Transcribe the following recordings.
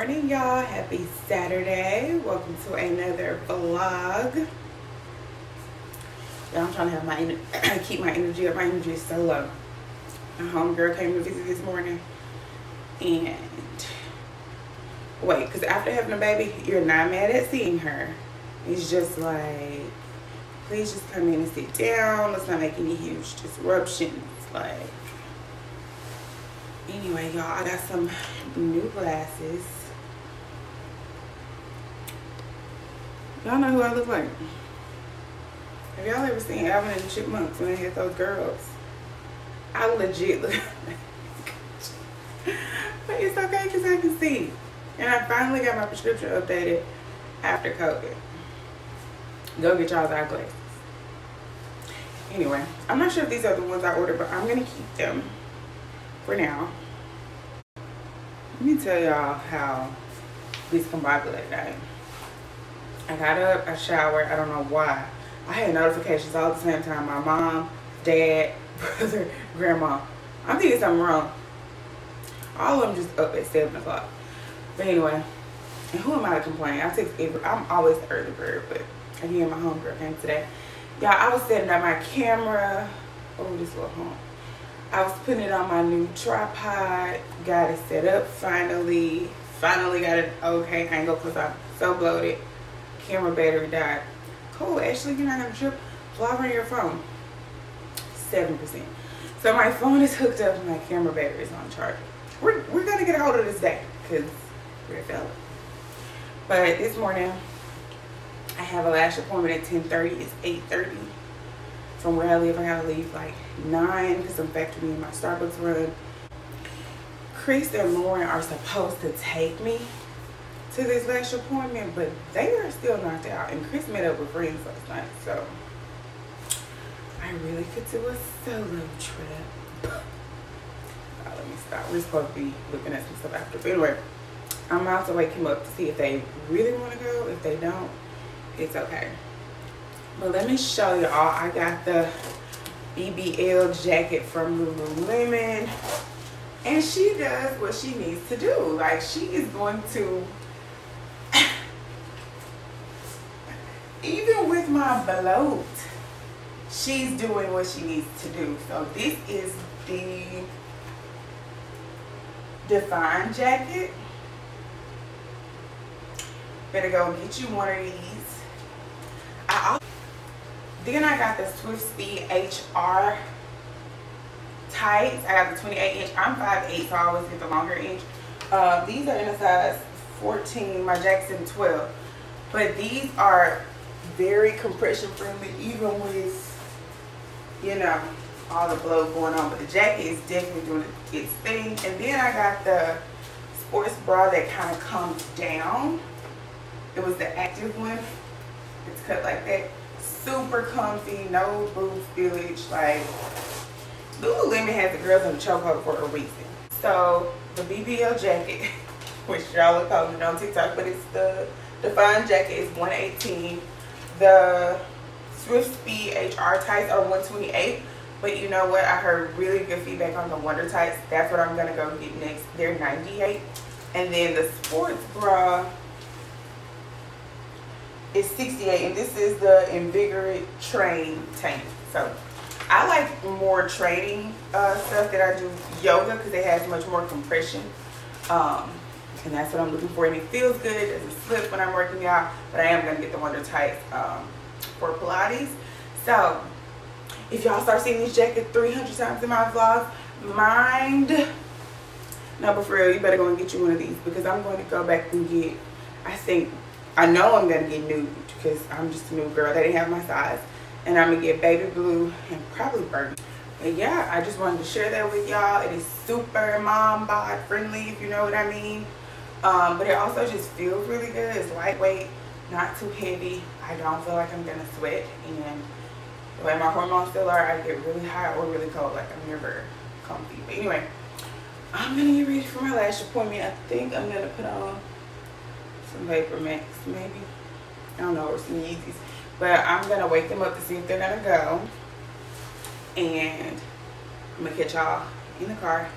morning, y'all. Happy Saturday. Welcome to another vlog. Y'all, I'm trying to have keep my energy up. My energy is so low. My homegirl came to visit this morning. And wait, because after having a baby, you're not mad at seeing her. It's just like, please just come in and sit down. Let's not make any huge disruptions. Like, anyway, y'all, I got some new glasses. Y'all know who I look like. Have y'all ever seen Alvin and the Chipmunks when they had those girls? I legit look like, but it's okay because I can see. And I finally got my prescription updated after COVID. Go get y'all's eyeglasses. Anyway, I'm not sure if these are the ones I ordered, but I'm gonna keep them for now. Let me tell y'all how discombobulated I am. I got up, I showered, I don't know why. I had notifications all at the same time. My mom, dad, brother, grandma. I'm thinking something wrong. All of them just up at 7 o'clock. But anyway, and who am I to complain? I'm always the early bird, but again, my homegirl came today. Y'all, I was setting up my camera. Oh, this little home. I was putting it on my new tripod. Got it set up finally. Finally got an okay angle because I'm so bloated. Camera battery died. Cool, Ashley, you're not going to trip. Vlog on your phone. 7%. So my phone is hooked up and my camera battery is on charge. We're going to get a hold of this day because we're a fella. But this morning, I have a lash appointment at 10:30. It's 8:30. From where I live, I gotta leave like 9 because I'm factoring in my Starbucks run. Chris and Lauren are supposed to take me to this lash appointment, but they are still knocked out. And Chris met up with friends last night, so I really could do a solo trip. Right, let me stop. We're supposed to be looking at some stuff after. But anyway, I'm about to wake him up to see if they really want to go. If they don't, it's okay. But let me show y'all, I got the BBL jacket from Lululemon. And she does what she needs to do. Like, she is going to, even with my bloat, she's doing what she needs to do. So this is the Define Jacket. Better go get you one of these. Then I got the Swift Speed HR tights. I got the 28-inch. I'm 5'8", so I always get the longer inch. These are in a size 14, my Jackson 12. But these are very compression friendly, even with, you know, all the blow going on. But the jacket is definitely doing its thing. And then I got the sports bra that kind of comes down. It was the active one. It's cut like that. Super comfy, no boots village. Like, Lululemon has the girls in the chokehold for a reason. So the BBL jacket, which y'all are calling it on TikTok, but it's the Define Jacket, is $118. The Swift Speed HR tights are $128. But you know what? I heard really good feedback on the Wonder tights. That's what I'm gonna go get next. They're $98. And then the sports bra, it's $68, and this is the Invigorate Train Tank. So I like more training stuff that I do yoga because it has much more compression. And that's what I'm looking for. And it feels good. It doesn't slip when I'm working out. But I am going to get the Wonder Tights for Pilates. So if y'all start seeing this jacket 300 times in my vlogs, mind. No, but for real, you better go and get you one of these because I'm going to go back and get, I know I'm going to get nude because I'm just a new girl. They didn't have my size. And I'm going to get baby blue and probably burgundy. But yeah, I just wanted to share that with y'all. It is super mom bod friendly, if you know what I mean. But it also just feels really good. It's lightweight, not too heavy. I don't feel like I'm going to sweat. And the way my hormones still are, I get really hot or really cold. Like, I'm never comfy. But anyway, I'm going to get ready for my lash appointment. I think I'm going to put on some Vapor Max, maybe, I don't know, or some Yeezys. But I'm gonna wake them up to see if they're gonna go, and I'm gonna catch y'all in the car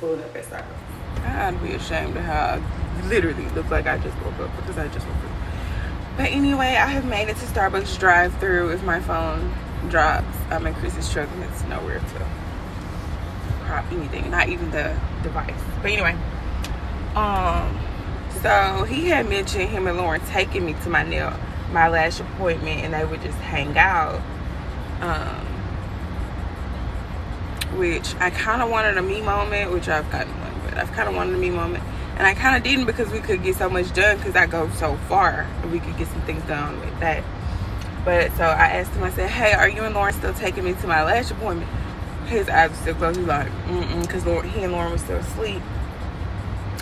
pulling up at Starbucks. I'd be ashamed of how literally look like I just woke up, because I just woke up. But anyway, I have made it to Starbucks drive-thru. If my phone drops, I'm in Chris's truck and it's nowhere to prop anything, not even the device. But anyway, so he had mentioned him and Lauren taking me to my lash appointment, and they would just hang out, which I kind of wanted a me moment, which I've gotten one, but I've kind of wanted a me moment. And I kind of didn't, because we could get so much done, because I go so far and we could get some things done with that. But so I asked him, I said, hey, are you and Lauren still taking me to my lash appointment? His eyes were still closed. He was like, mm-mm, because he and Lauren were still asleep.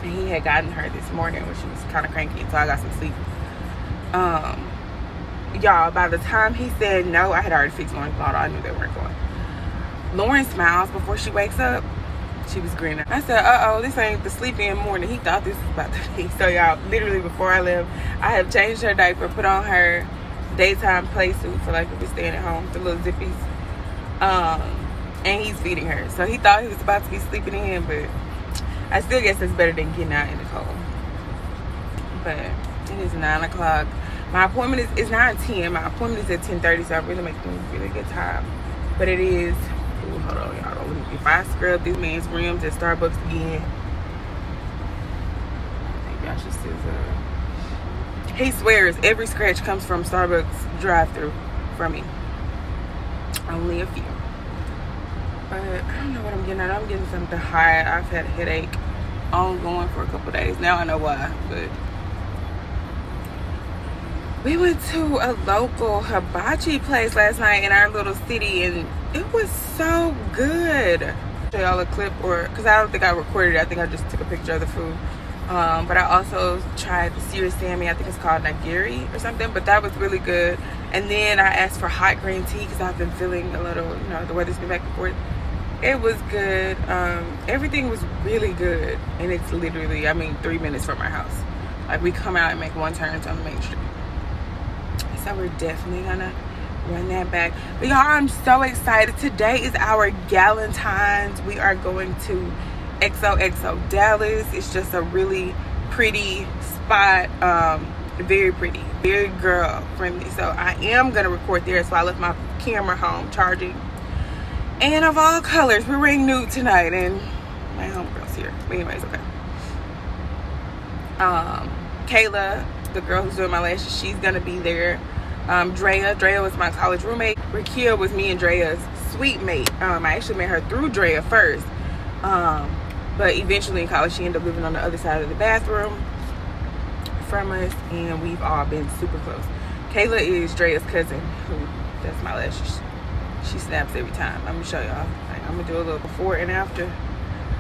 And he had gotten her this morning when she was kind of cranky, so I got some sleep. Y'all, by the time he said no, I had already fixed Lauren's bottle. I knew they weren't going. Lauren smiles before she wakes up. She was grinning. I said, uh-oh, this ain't the sleepy in the morning. He thought this was about to be. So y'all, literally before I left, I have changed her diaper, put on her daytime play suit for like if we're staying at home, the little zippies. And he's feeding her. So he thought he was about to be sleeping in, but I still guess it's better than getting out in the cold. But it is 9 o'clock. My appointment is, it's 9:10. My appointment is at 10:30, so I really make them really good time. But it is, ooh, hold on, y'all. If I scrub this man's rims at Starbucks again, maybe I should still scrub. He swears every scratch comes from Starbucks drive-thru for me. Only a few. But I don't know what I'm getting at. I'm getting something hot. I've had a headache ongoing for a couple days. Now I know why. But we went to a local hibachi place last night in our little city, and it was so good. I'll show y'all a clip, or because I don't think I recorded it. I think I just took a picture of the food. But I also tried the Seared Salmon. I think it's called Nigiri or something, but that was really good. And then I asked for hot green tea because I've been feeling a little, you know, the weather's been back and forth. It was good. Everything was really good. And it's literally, I mean, 3 minutes from my house. Like, we come out and make one turn on the main street. So we're definitely gonna run that back. But y'all, I'm so excited. Today is our Galentine's. We are going to XOXO Dallas. It's just a really pretty spot. Very pretty, very girl friendly. So I am gonna record there. So I left my camera home charging. And of all colors, we're wearing nude tonight. And my homegirl's here. But anyways, okay. Kayla, the girl who's doing my lashes, she's gonna be there. Drea was my college roommate. Rakia was me and Drea's sweet mate. I actually met her through Drea first, but eventually in college she ended up living on the other side of the bathroom from us, and we've all been super close. Kayla is Drea's cousin, who does my lashes. She snaps every time. I'm gonna show y'all. Like, I'm gonna do a little before and after.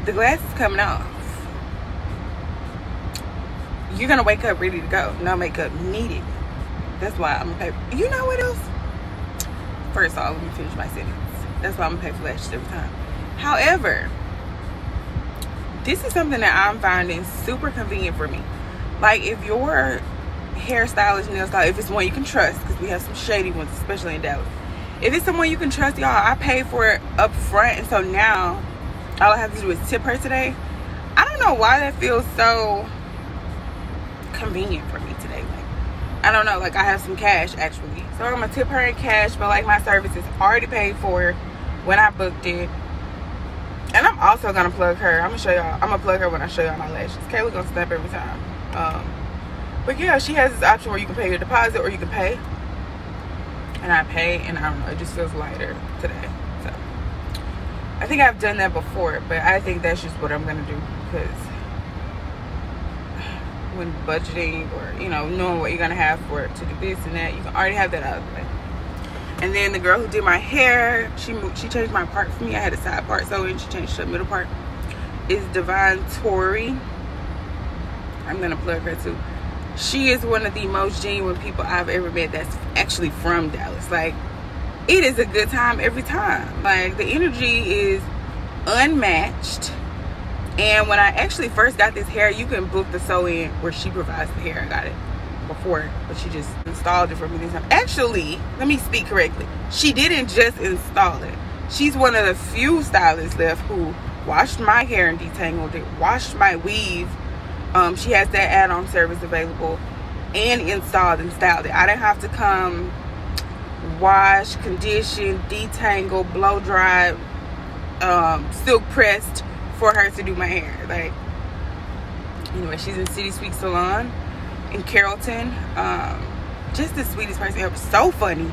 The glass is coming off. You're gonna wake up ready to go. No makeup needed. That's why I'm gonna pay. You know what else? First off, let me finish my sentence. That's why I'm gonna pay for lashes every time. However, this is something that I'm finding super convenient for me. Like, if your hairstylist, nail style, if it's one you can trust, because we have some shady ones, especially in Dallas. If it's someone you can trust, y'all, I paid for it up front, and so now all I have to do is tip her today. I don't know why that feels so convenient for me today. Like, I don't know, like, I have some cash actually, so I'm gonna tip her in cash, but like, my service is already paid for when I booked it. And I'm also gonna plug her. I'm gonna show y'all, I'm gonna plug her when I show y'all my lashes. Kayla gonna snap every time. But yeah, she has this option where you can pay your deposit or you can pay, and I pay, and I don't know, it just feels lighter today. So I think I've done that before, but I think that's just what I'm gonna do, because when budgeting, or you know, knowing what you're gonna have for it to do this and that, you can already have that out of the way. And then the girl who did my hair, she changed my part for me. I had a side part sewn in, she changed the middle part. Is Divine Tori. I'm gonna plug her too. She is one of the most genuine people I've ever met that's actually from Dallas. Like, it is a good time every time. Like, the energy is unmatched. And when I actually first got this hair, you can book the sew-in where she provides the hair. I got it before, but she just installed it for me this time. Actually, let me speak correctly. She didn't just install it. She's one of the few stylists left who washed my hair and detangled it, washed my weave, She has that add-on service available and installed and styled it. I didn't have to come wash, condition, detangle, blow dry, silk pressed for her to do my hair. Like, anyway, she's in City Suite Salon in Carrollton. Just the sweetest person ever. So funny,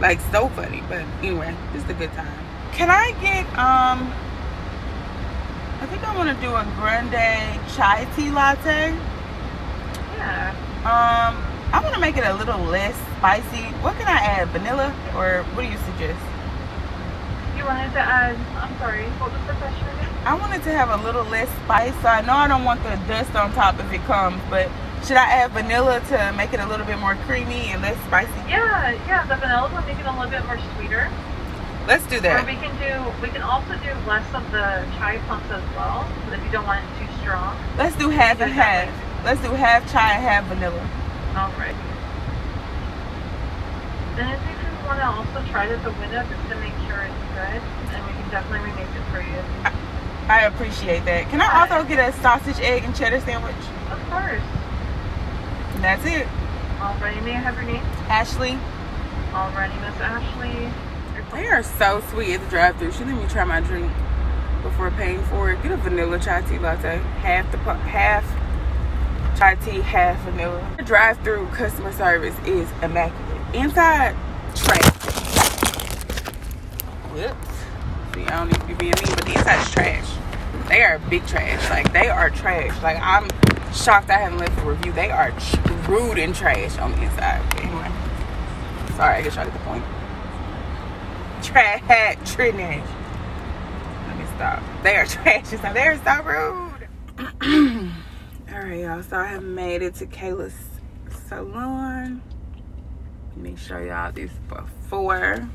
like so funny. But anyway, just a good time. Can I get I think I want to do a grande chai tea latte. Yeah. I want to make it a little less spicy. What can I add? Vanilla, or what do you suggest? You wanted to add, I'm sorry, what was the question again? I wanted to have a little less spice. So I know I don't want the dust on top if it comes, but should I add vanilla to make it a little bit more creamy and less spicy? Yeah, yeah, the vanilla will make it a little bit more sweeter. Let's do that. Or we can also do less of the chai pumps as well, if you don't want it too strong. Let's do half and half. Let's do half chai and half vanilla. Alright. Then I think we want to also try this at the window just to make sure it's good, and we can definitely remake it for you. I appreciate that. Can I also get a sausage, egg, and cheddar sandwich? Of course. And that's it. Alrighty, may I have your name? Ashley. Alrighty, Miss Ashley. They are so sweet at the drive-thru. She let me try my drink before paying for it. Get a vanilla chai tea latte. Half chai tea, half vanilla. The drive-thru customer service is immaculate. Inside, trash. Whoops. See, I don't need to be being mean, but the inside's trash. They are big trash. Like, they are trash. Like, I'm shocked I haven't left a review. They are rude and trash on the inside. But anyway, sorry, I guess y'all get the point. Trash. Let me stop. They are trash. They are so rude. Alright, y'all. So I have made it to Kayla's salon. Let me show y'all this before.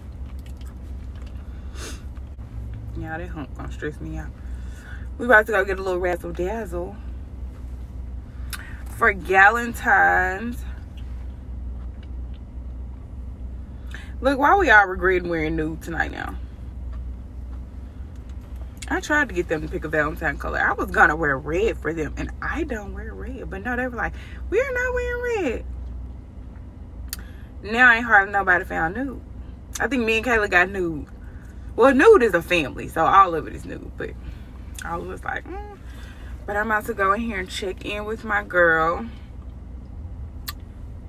Y'all, that hump gonna stress me out. We about to go get a little razzle dazzle for Galentine's. Look, why we all regretting wearing nude tonight now? I tried to get them to pick a Valentine color. I was gonna wear red for them, and I don't wear red. But no, they were like, we are not wearing red. Now ain't hardly nobody found nude. I think me and Kayla got nude. Well, nude is a family, so all of it is nude. But I was like, But I'm about to go in here and check in with my girl.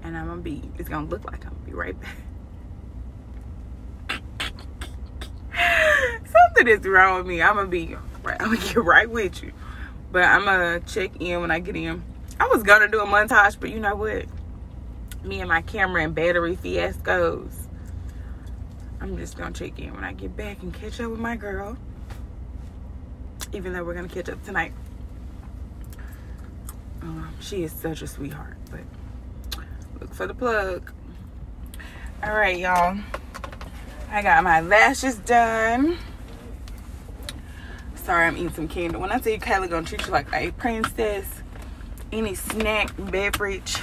And it's gonna look like I'm gonna be right back. Something is wrong with me. I'm gonna get right with you, but I'm gonna check in when I get in. I was gonna do a montage, but you know what, me and my camera and battery fiascos. I'm just gonna check in when I get back and catch up with my girl, even though we're gonna catch up tonight. She is such a sweetheart, but look for the plug. All right, y'all, I got my lashes done. Sorry, I'm eating some candy. When I tell you Kayla gonna treat you like a princess, any snack, beverage,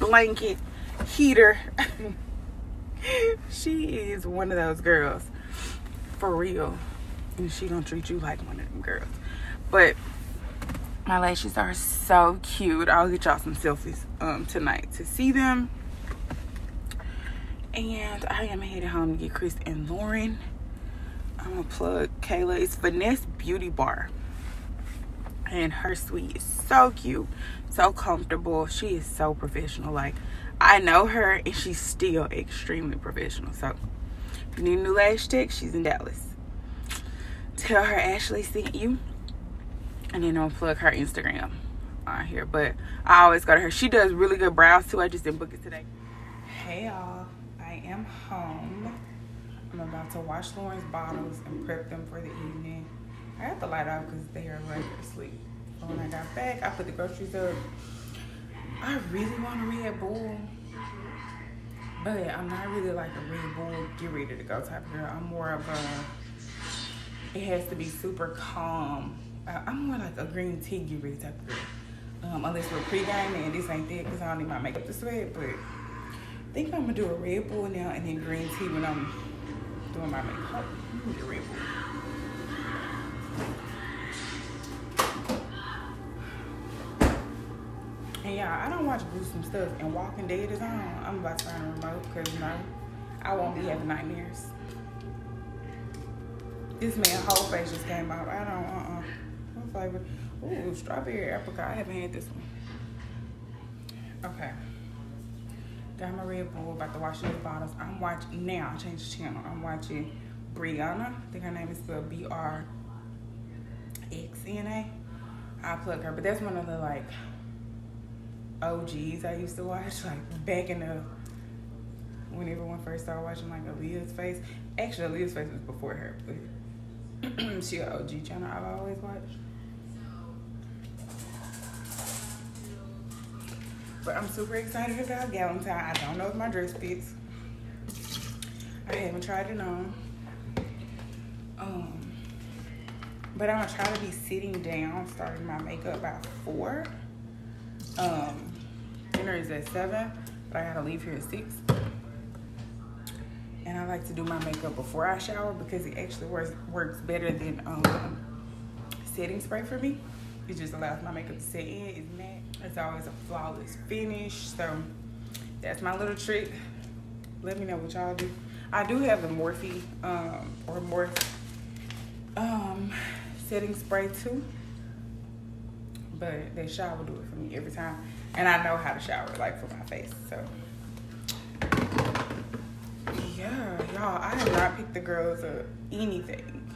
blanket, heater. She is one of those girls, for real. And she gonna treat you like one of them girls. But my lashes are so cute. I'll get y'all some selfies tonight to see them. And I am headed home to get Chris and Lauren. I'm gonna plug Kayla. It's Finessebeautybar. And her suite is so cute, so comfortable. She is so professional. Like, I know her and she's still extremely professional. So if you need a new lash tech, she's in Dallas. Tell her Ashley sent you. And then I'll plug her Instagram on here. But I always go to her. She does really good brows too. I just didn't book it today. Hey y'all. I am home. I'm about to wash Lauren's bottles and prep them for the evening. I got the light off because they are like asleep. So when I got back, I put the groceries up. I really want a Red Bull, but I'm not really like a Red Bull get ready to go type of girl. I'm more of a, it has to be super calm. I'm more like a green tea get ready type of girl. Unless we're pre-gaming, and this ain't that because I don't need my makeup to sweat, but I think I'm gonna do a Red Bull now and then green tea when I'm doing my makeup. I'm gonna do a Red Bull. y'all, I don't watch gruesome stuff, and Walking Dead is on. I'm about to find a remote because, you know, I won't be having nightmares. This man's whole face just came out. I don't, What flavor? Ooh, strawberry apricot. I haven't had this one. Okay. Got my Red Bull, about to wash these bottles. I'm watching, now I changed the channel. I'm watching Brianna. I think her name is spelled B-R-X-N-A. I'll plug her, but that's one of the, like, OGs I used to watch, like, back in the, when everyone first started watching, like, Aaliyah's Face. Actually, Aaliyah's Face was before her, but she an OG channel I've always watched. But I'm super excited about Galentine. I don't know if my dress fits. I haven't tried it on. But I'm gonna try to be sitting down, starting my makeup by 4. Dinner is at 7, but I gotta leave here at 6. And I like to do my makeup before I shower because it actually works better than setting spray for me. It just allows my makeup to set in. It's matte. It's always a flawless finish. So that's my little trick. Let me know what y'all do. I do have the Morphe setting spray too, but the shower do it for me every time, and I know how to shower, like, for my face. So yeah, y'all, I have not picked the girls up anything,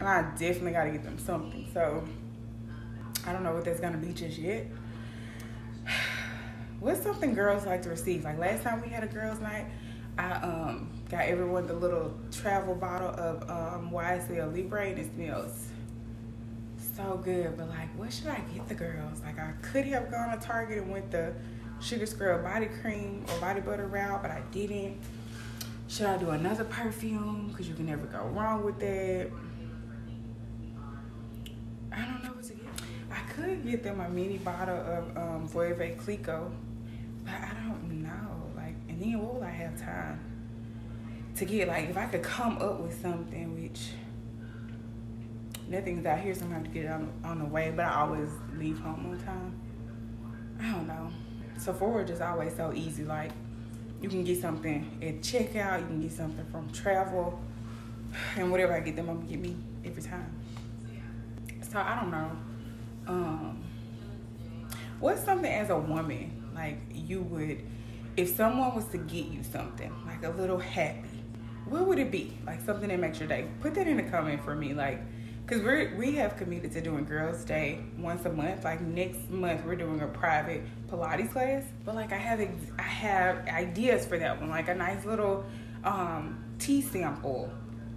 and I definitely gotta get them something. So I don't know what that's gonna be just yet. What's something girls like to receive? Like, last time we had a girls night, I got everyone the little travel bottle of YSL Libre, and it smells so good. But, like, what should I get the girls? Like, I could have gone to Target and went the Sugar Scrub body cream or body butter route, but I didn't. Should I do another perfume? Because you can never go wrong with that. I don't know what to get. I could get them a mini bottle of Voeve Clicquot, but I don't know. Like, and then what would I have time to get? Like, if I could come up with something, which nothing's out here, so I'm gonna have to get it on the way, but I always leave home on time. I don't know. Sephora is always so easy. Like, you can get something at checkout, you can get something from travel, and whatever I get them, I'm gonna get me every time. So I don't know. What's something as a woman, like, you would, if someone was to get you something, like a little happy, what would it be? Like, something that makes your day. Put that in the comment for me, like, because we have committed to doing girls day once a month. Like, next month we're doing a private Pilates class, but, like, I have ideas for that one, like a nice little tea sample,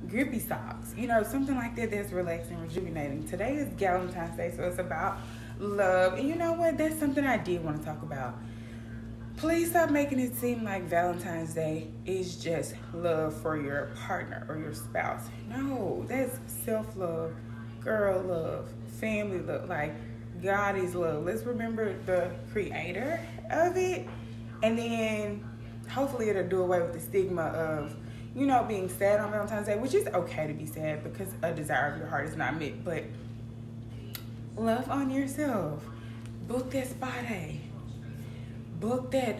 grippy socks, you know, something like that that's relaxing, rejuvenating. Today is Galentine's Day, so it's about love, and you know what, that's something I did want to talk about. Please stop making it seem like Valentine's Day is just love for your partner or your spouse. No, that's self-love, girl love, family love. Like, God is love. Let's remember the creator of it, and then hopefully it'll do away with the stigma of, you know, being sad on Valentine's Day, which is okay to be sad because a desire of your heart is not met, but love on yourself. Book that spa day. Book that,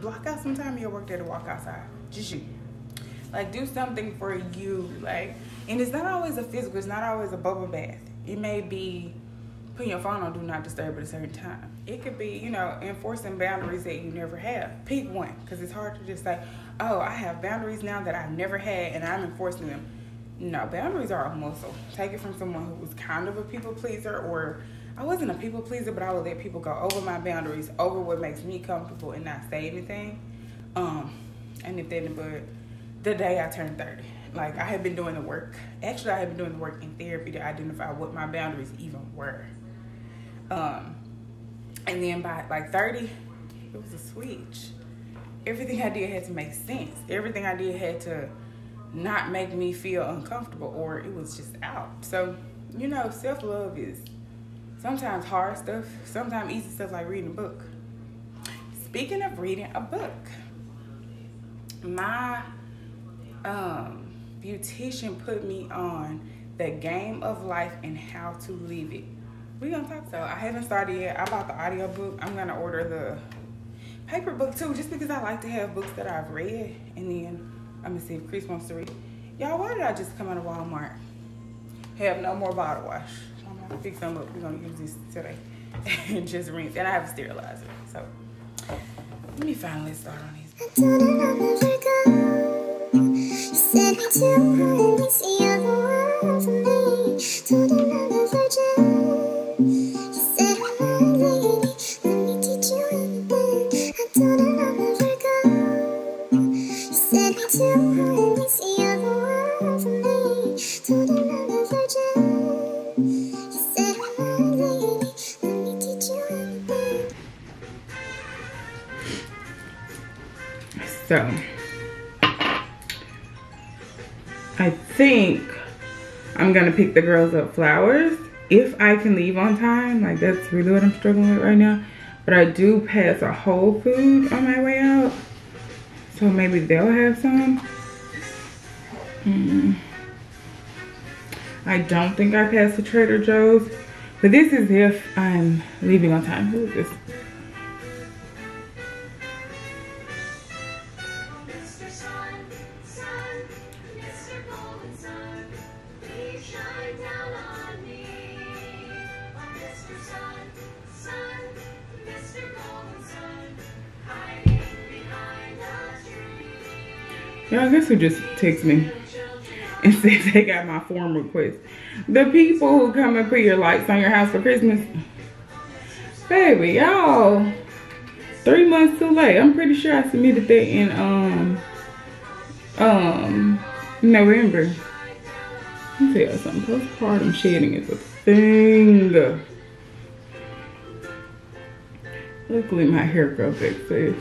block out some time in your work day to walk outside. Just you. Like, do something for you. Like, and it's not always a physical, it's not always a bubble bath. It may be putting your phone on do not disturb at a certain time. It could be, you know, enforcing boundaries that you never have. Pick one, because it's hard to just say, oh, I have boundaries now that I've never had and I'm enforcing them. No, boundaries are a muscle. Take it from someone who was kind of a people pleaser, or I wasn't a people pleaser, but I would let people go over my boundaries, over what makes me comfortable, and not say anything. And if then, but the day I turned 30, like, I had been doing the work. Actually, I had been doing the work in therapy to identify what my boundaries even were. And then by, like, 30, it was a switch. Everything I did had to make sense. Everything I did had to not make me feel uncomfortable, or it was just out. So, you know, self-love is sometimes hard stuff, sometimes easy stuff, like reading a book. Speaking of reading a book, my beautician put me on The Game of Life and How to Live It, We're gonna talk. So I haven't started yet. I bought the audiobook. I'm gonna order the paper book too, just because I like to have books that I've read. And then I'm gonna see if Chris wants to read. Y'all, why did I just come out of Walmart? Have no more bottle wash. I'm gonna fix them up. We're gonna use this today. And just rinse. And I have a sterilizer. So let me finally start on these. So, I think I'm gonna pick the girls up flowers if I can leave on time. Like, that's really what I'm struggling with right now. But I do pass a Whole Foods on my way out, so maybe they'll have some. I don't think I passed the Trader Joe's, but this is if I'm leaving on time. Who is this? Y'all, guess who just texted me and said they got my form request? The people who come and put your lights on your house for Christmas. Baby, y'all, 3 months too late. I'm pretty sure I submitted that in November. Let me tell y'all something. Postpartum shedding is a thing. Luckily, my hair grows back fast.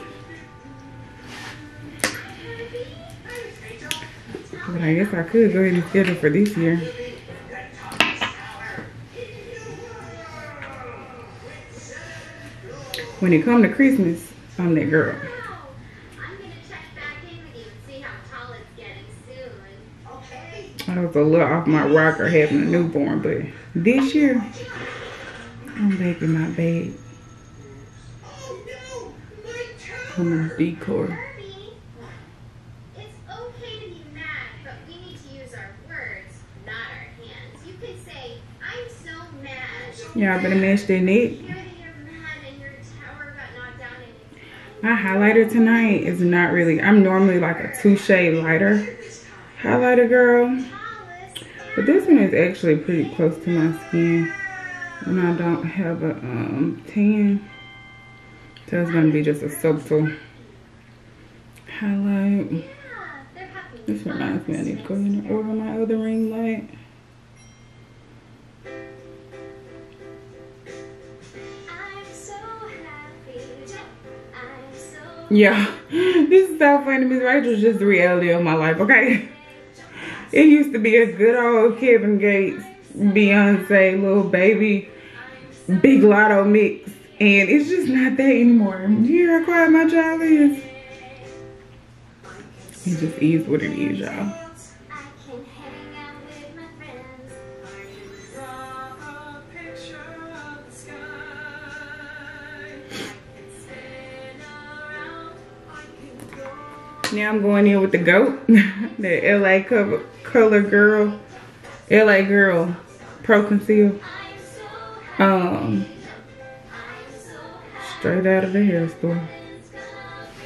But I guess I could go ahead and schedule for this year. When it comes to Christmas, I'm that girl. I was a little off my rocker having a newborn, but this year, I'm back in my bed. I'm a decor. Yeah, I better match that neck. My highlighter tonight is not really, I'm normally like a 2 shade lighter highlighter girl, but this one is actually pretty close to my skin, and I don't have a tan, so it's gonna be just a subtle highlight. This reminds me I need to go ahead and order my other ring light. Yeah, this is so funny. Miss Rachel's just the reality of my life, okay? It used to be a good old Kevin Gates, Beyonce, Lil Baby, Big Lotto mix, and it's just not that anymore. You hear how quiet my child is? It just is what it is, y'all. Now I'm going in with the GOAT, the LA Color Girl, LA Girl Pro Conceal. Straight out of the hair store.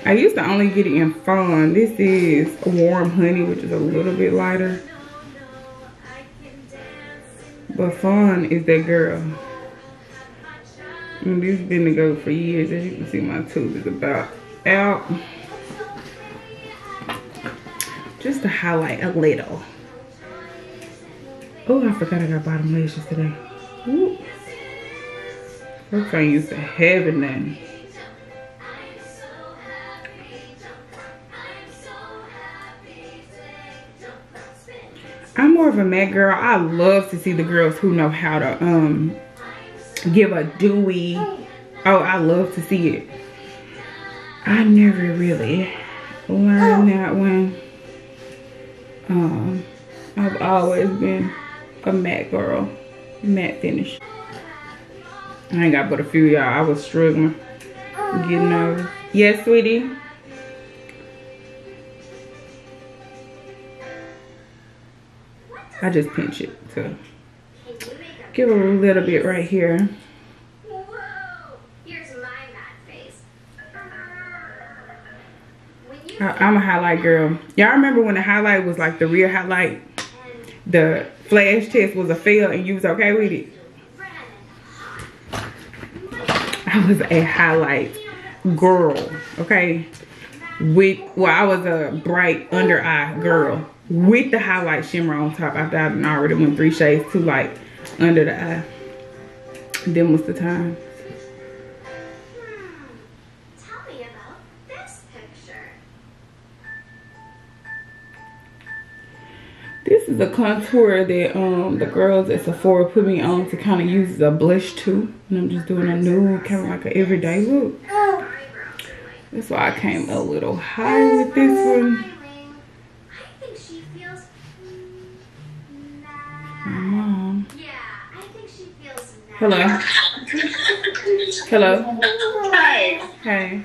I used to only get it in fawn. This is Warm Honey, which is a little bit lighter. But fawn is that girl. And this has been the GOAT for years. As you can see, my tube is about out. Just to highlight a little. Oh, I forgot I got bottom lashes today. Ooh. First I used to having them. I'm more of a matte girl. I love to see the girls who know how to give a dewy. Oh, I love to see it. I never really learned that one. I've always been a matte girl, matte finish. I ain't got but a few, y'all. I was struggling getting over. Yes, sweetie. I just pinch it to give a little bit right here. Whoa, here's my mad face. I'm a highlight girl. Y'all remember when the highlight was like the real highlight? The flash test was a fail and you was okay with it? I was a highlight girl, okay? I was a bright under eye girl with the highlight shimmer on top after I already went 3 shades too light under the eye. Then was the time. Tell me about this picture. This is a contour that the girls at Sephora put me on to kind of use as a blush too. And I'm just doing a nude, kind of like an everyday look. That's why I came a little high with this one. Hello. Hello. Hi. Hey.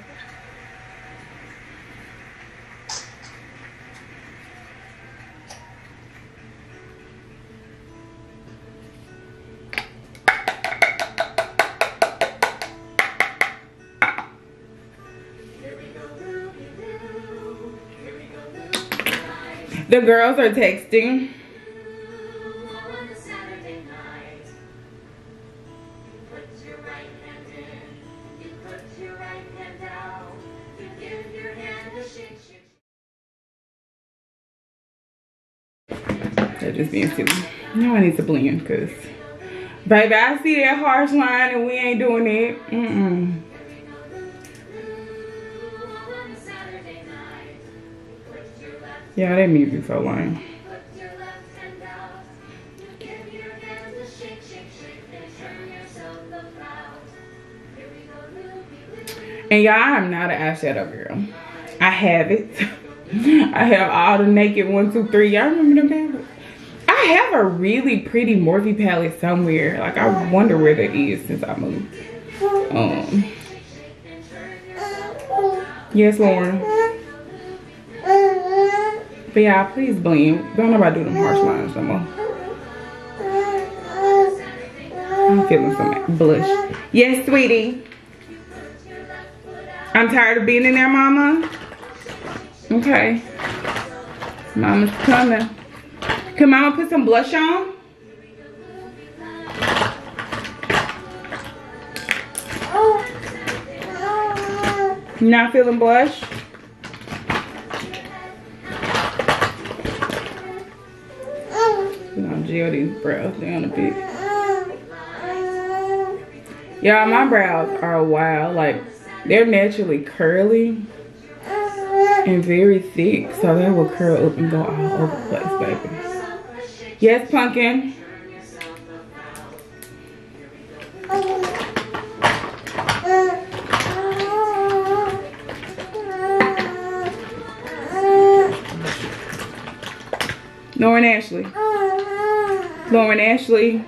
The girls are texting. Just being silly. Now I need to blend because, baby, I see that harsh line and we ain't doing it. Mm-mm. Yeah, that music so lame. And y'all, I'm not an eyeshadow girl. I have it. I have all the Naked 1, 2, 3. Y'all remember them bags? I have a really pretty Morphe palette somewhere. Like, I wonder where that is since I moved. Yes, Lauren. But yeah, please blend. Don't know about doing harsh lines no more. I'm feeling some blush. Yes, sweetie. I'm tired of being in there, mama. Okay. Mama's coming. Can mama put some blush on? You not feeling blush? We're gonna gel these brows down a bit. Y'all, my brows are wild. Like, they're naturally curly and very thick. So they will curl up and go all over the place, baby. Yes, pumpkin. Lauren Ashley. Lauren Ashley.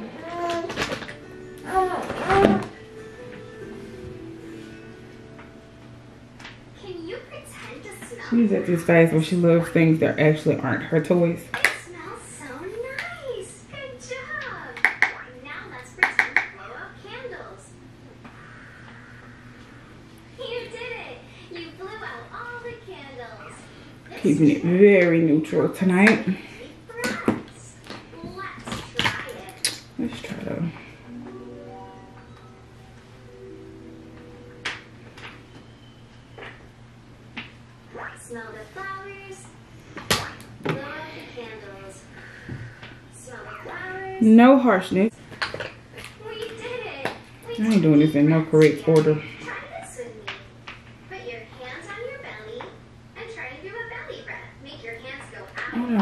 She's at this phase where she loves things that actually aren't her toys. Keeping it very neutral tonight. Let's try to. Smell the flowers. Blow out the candles. Smell the flowers. No harshness. We did it. I ain't doing this in no correct order.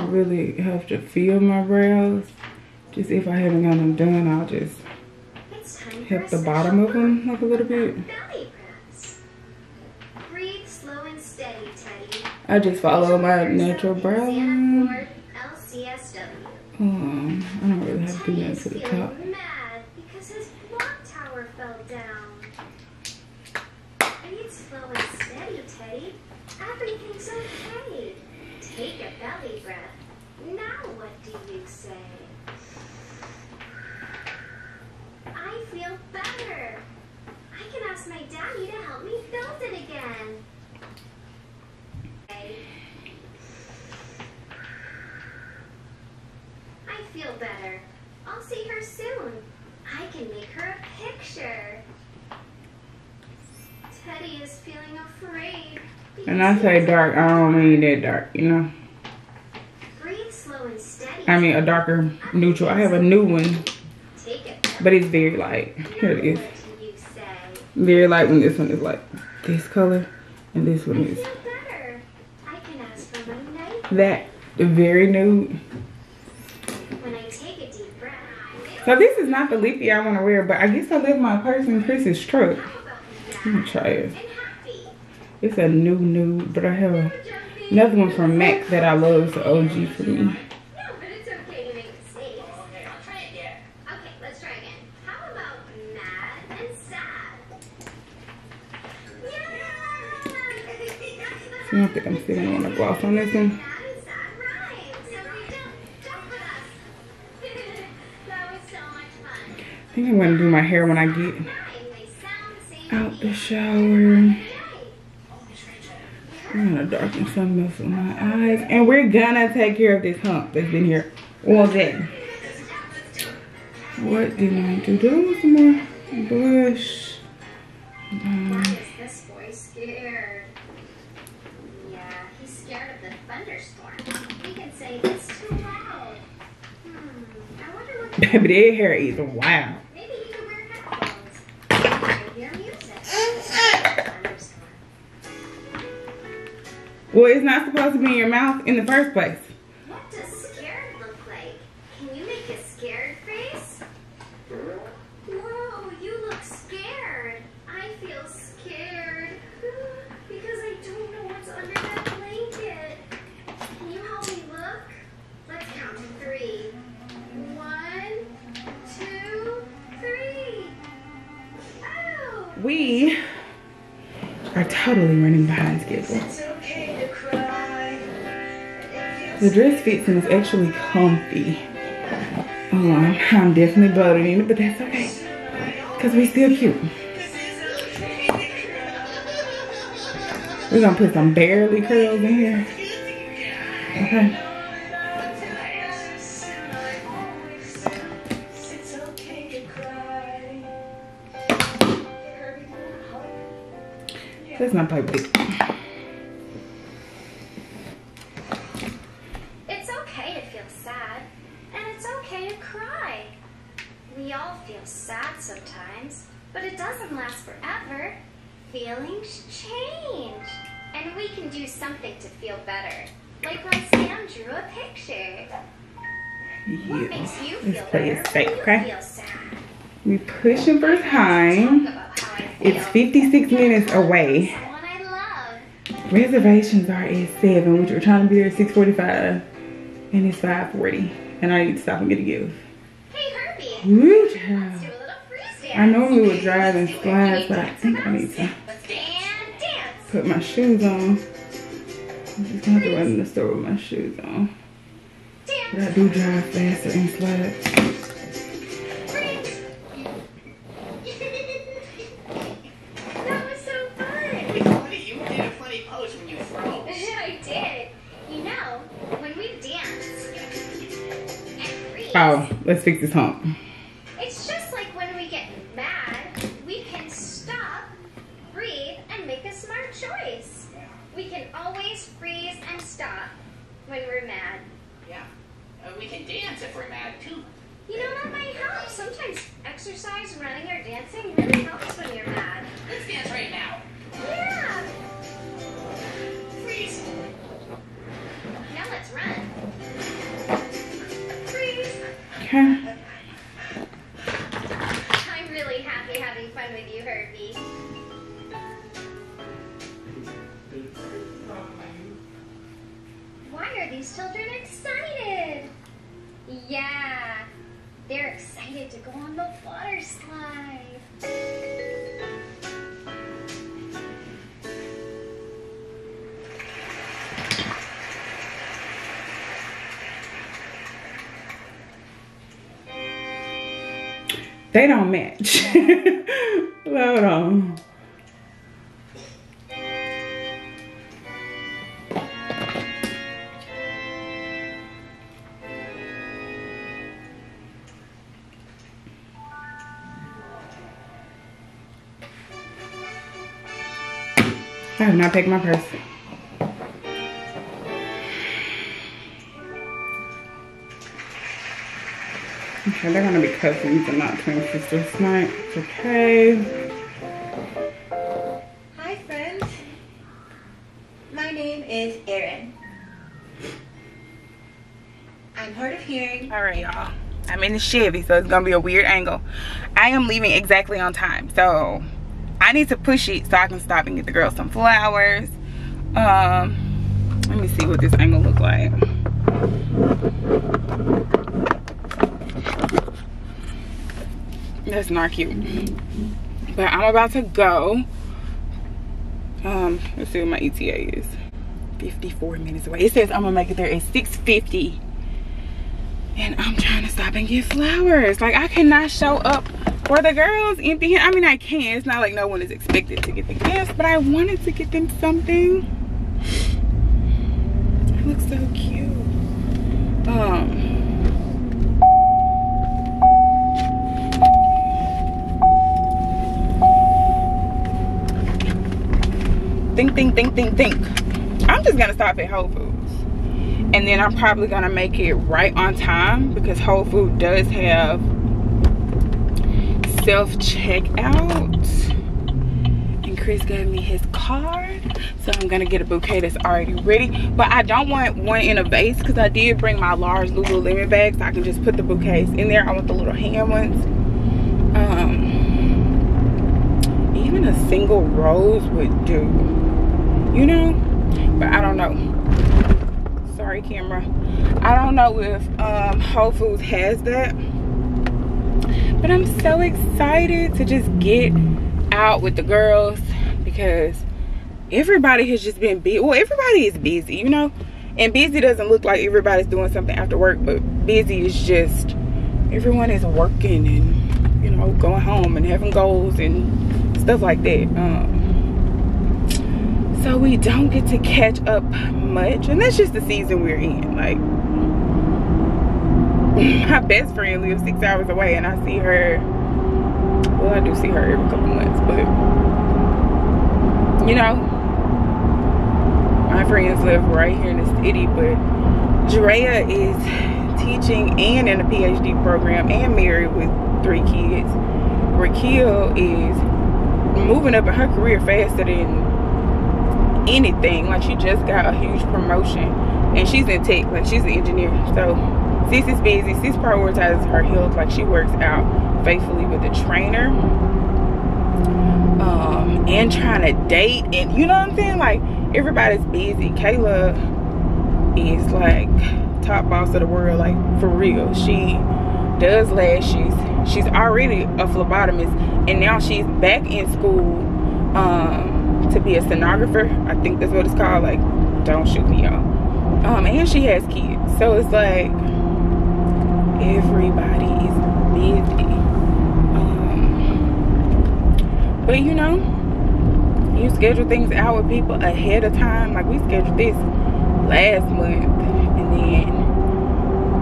Really have to feel my brows. Just if I haven't got them done, I'll just hit the bottom of them like a little bit. Breathe slow and steady, Teddy. I just follow my natural brow line. I don't really have to do that to the top. belly breath. Now what do you say? I feel better. I can ask my daddy to help me build it again. I feel better. I'll see her soon. I can make her a picture. Teddy is feeling afraid. And I say dark, I don't mean that dark, you know. Breathe slow and steady. I mean a darker neutral. I have a new one. Take it. But it's very light. Here it is. Very light when this one is like this color and this one is that very nude. So this is not the leafy I want to wear, but I guess I left my purse in Chris's truck. Let me try it. It's a new nude, but I have another one from Mac that I love. It's an OG for me. I don't think I'm still going to want to gloss on this one. I think I'm going to do my hair when I get out the shower. I'm going to darken something else with my eyes. And we're going to take care of this hump that's been here all day. What did I do? Do I want some more blush? Why is this boy scared? Yeah, he's scared of the thunderstorm. He can say it's too loud. I wonder what. Baby, their hair is wild. Maybe he can wear headphones. I hear music. Thunderstorm. Well, it's not supposed to be in your mouth in the first place. What does scared look like? Can you make a scared face? Whoa, you look scared. I feel scared. Because I don't know what's under that blanket. Can you help me look? Let's count to three. 1, 2, 3. Oh! We are totally running behind schedule. It's okay to cry. The dress fits and is actually comfy. I'm definitely bloated in it, but that's okay. Because we still cute. We're gonna put some barely curls in here. Okay. Let's not play with it. It's okay to feel sad, and it's okay to cry. We all feel sad sometimes, but it doesn't last forever. Feelings change, and we can do something to feel better. Like when Sam drew a picture. Yeah. What makes you feel better when you feel sad? We pushing for time. It's 56 minutes away. Reservations are at 7, which we're trying to be there at 6:45, and it's 5:40. And I need to stop and get a gift. Hey Herbie. Woo, child. I normally would drive and slide, but I think I need to put my shoes on. I'm just gonna have to run in the store with my shoes on. But I do drive faster and slide. That was so fun! You did a funny pose when you froze. I did. You know, when we dance and freeze. Oh, let's fix this hump. They don't match. Hold on. I have not picked my purse. Okay, they're gonna be cousins and not twin sisters tonight. It's okay. Hi friends. My name is Erin. I'm hard of hearing. Alright y'all. I'm in the Chevy, so it's gonna be a weird angle. I am leaving exactly on time, so I need to push it so I can stop and get the girls some flowers. Let me see what this angle look like. That's not cute. But I'm about to go. Let's see what my ETA is. 54 minutes away. It says I'm gonna make it there at 6:50. And I'm trying to stop and get flowers. Like, I cannot show up for the girls empty. I mean, I can. It's not like no one is expected to get the gifts, but I wanted to get them something. It looks so cute. Think. I'm just gonna stop at Whole Foods, and then I'm probably gonna make it right on time because Whole Foods does have self-checkout, and Chris gave me his card, so I'm gonna get a bouquet that's already ready. But I don't want one in a vase because I did bring my large Lululemon bags, so I can just put the bouquets in there. I want the little hand ones. Even a single rose would do, you know, but I don't know. Sorry camera. I don't know if Whole Foods has that. But I'm so excited to just get out with the girls because everybody has just been busy. Well, everybody is busy, you know? And busy doesn't look like everybody's doing something after work, but busy is just everyone is working and, you know, going home and having goals and stuff like that. So we don't get to catch up much. And that's just the season we're in. Like, my best friend lives 6 hours away, and I see her, well, I do see her every couple months, but, you know, my friends live right here in the city. But Drea is teaching and in a PhD program and married with 3 kids. Raquel is moving up in her career faster than anything. Like, she just got a huge promotion, and she's in tech, like, she's an engineer. So Sis is busy. Sis prioritizes her health. Like, she works out faithfully with a trainer, and trying to date, and you know what I'm saying? Like, everybody's busy. Kayla is like top boss of the world, like, for real. She does lashes. She's already a phlebotomist, and now she's back in school to be a sonographer. I think that's what it's called. Like, don't shoot me, y'all. And she has kids, so it's like everybody is busy. But you know, you schedule things out with people ahead of time. Like, we scheduled this last month, and then,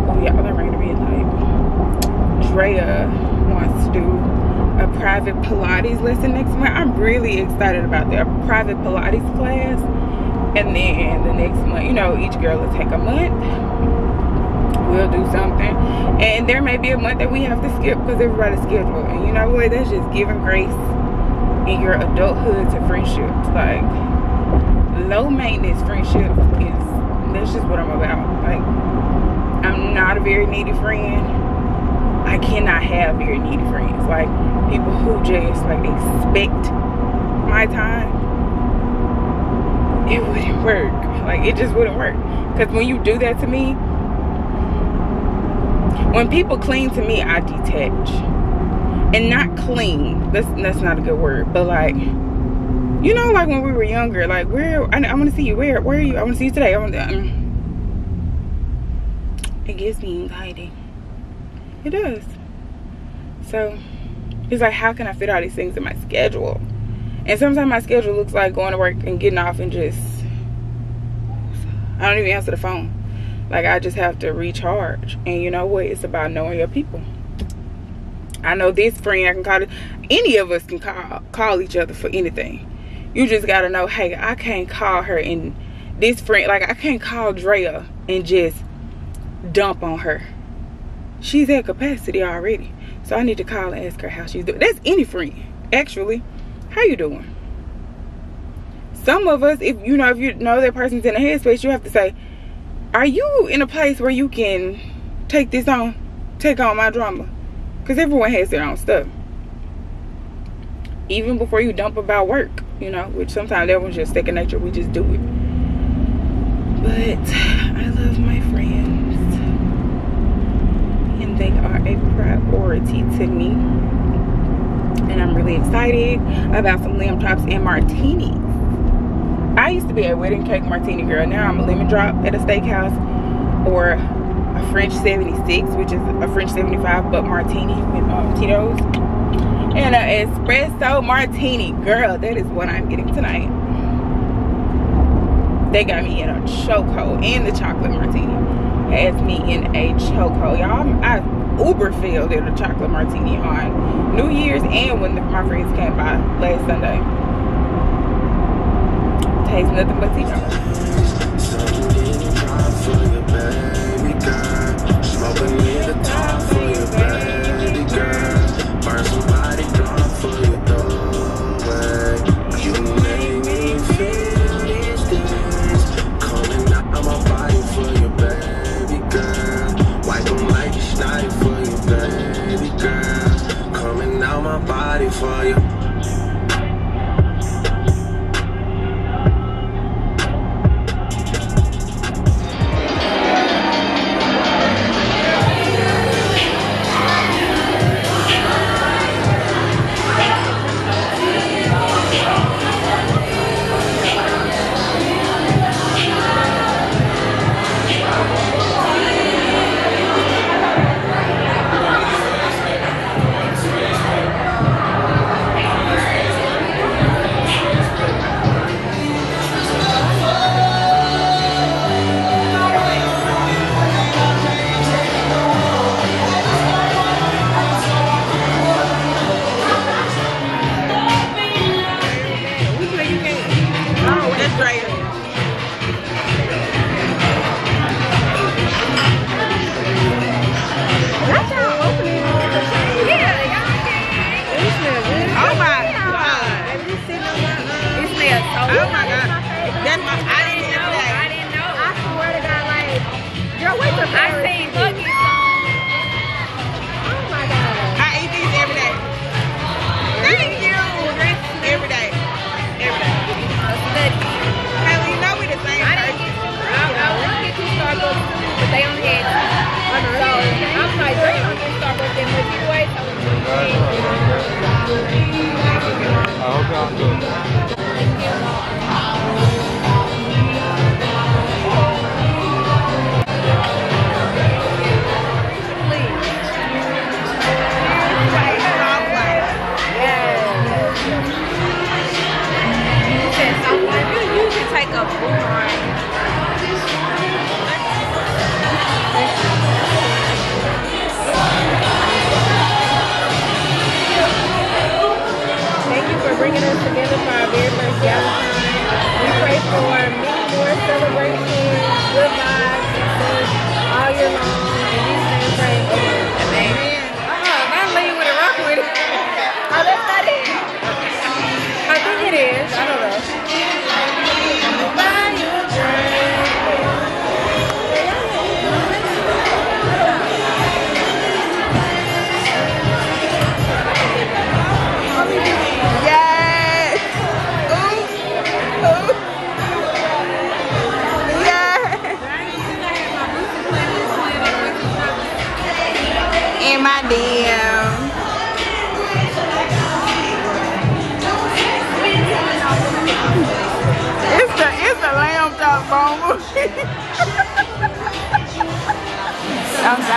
oh yeah, I ran the red light. Drea wants to do a private Pilates lesson next month. I'm really excited about that, a private Pilates class. And then the next month, you know, each girl will take a month. We'll do something, and there may be a month that we have to skip because everybody's scheduled. And you know what, that's just giving grace in your adulthood to friendships. Like, low maintenance friendship is, that's just what I'm about. Like, I'm not a very needy friend. I cannot have very needy friends, like people who just like expect my time. It wouldn't work. Like, it just wouldn't work, because when you do that to me, when people cling to me, I detach. And not cling, that's not a good word, but like, you know, like when we were younger, like, where, I want to see you, where are you? I want to see you today. It gives me anxiety. It does. So He's like, how can I fit all these things in my schedule? And sometimes my schedule looks like going to work and getting off and just, I don't even answer the phone. Like, I just have to recharge. And you know what? It's about knowing your people. I know this friend I can call. Any of us can call each other for anything. You just got to know, hey, I can't call her and this friend. Like, I can't call Drea and just dump on her. She's at capacity already. So I need to call and ask her how she's doing. That's any friend, actually. How you doing? Some of us, if you know that person's in a headspace, you have to say, are you in a place where you can take this on, take on my drama? Because everyone has their own stuff. Even before you dump about work, you know, which sometimes everyone's just second nature, we just do it. But I love my friends. And they are a priority to me. And I'm really excited about some lamb chops and martinis. I used to be a wedding cake martini girl. Now I'm a lemon drop at a steakhouse, or a French 76, which is a French 75 but martini with Tito's, and an espresso martini. Girl, that is what I'm getting tonight. They got me in a chokehold, and the chocolate martini has me in a chokehold, y'all. I uber filled at a chocolate martini on New Year's and when my friends came by last Sunday. Tastes nothing but sometimes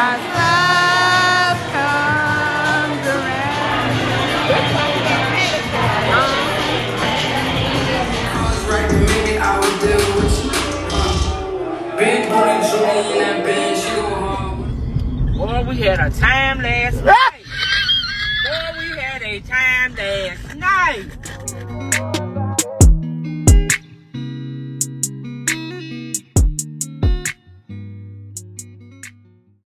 love comes around. Boy, we had a time last night.